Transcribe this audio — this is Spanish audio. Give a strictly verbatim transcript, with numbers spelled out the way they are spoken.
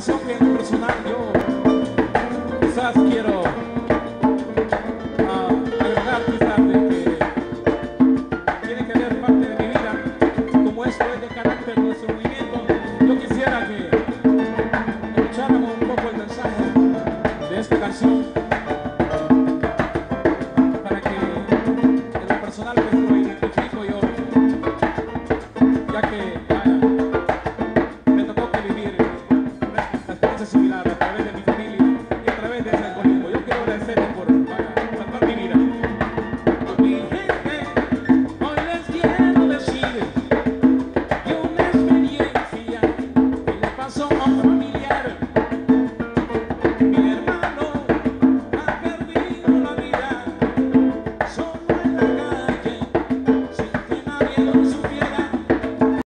canción que en lo personal yo quizás quiero uh, agregar, quizás de que tiene que ver parte de mi vida, como esto es de carácter de nuestro movimiento. Yo quisiera que escucháramos un poco el mensaje de esta canción. Personal, pues lo identifico yo, ya que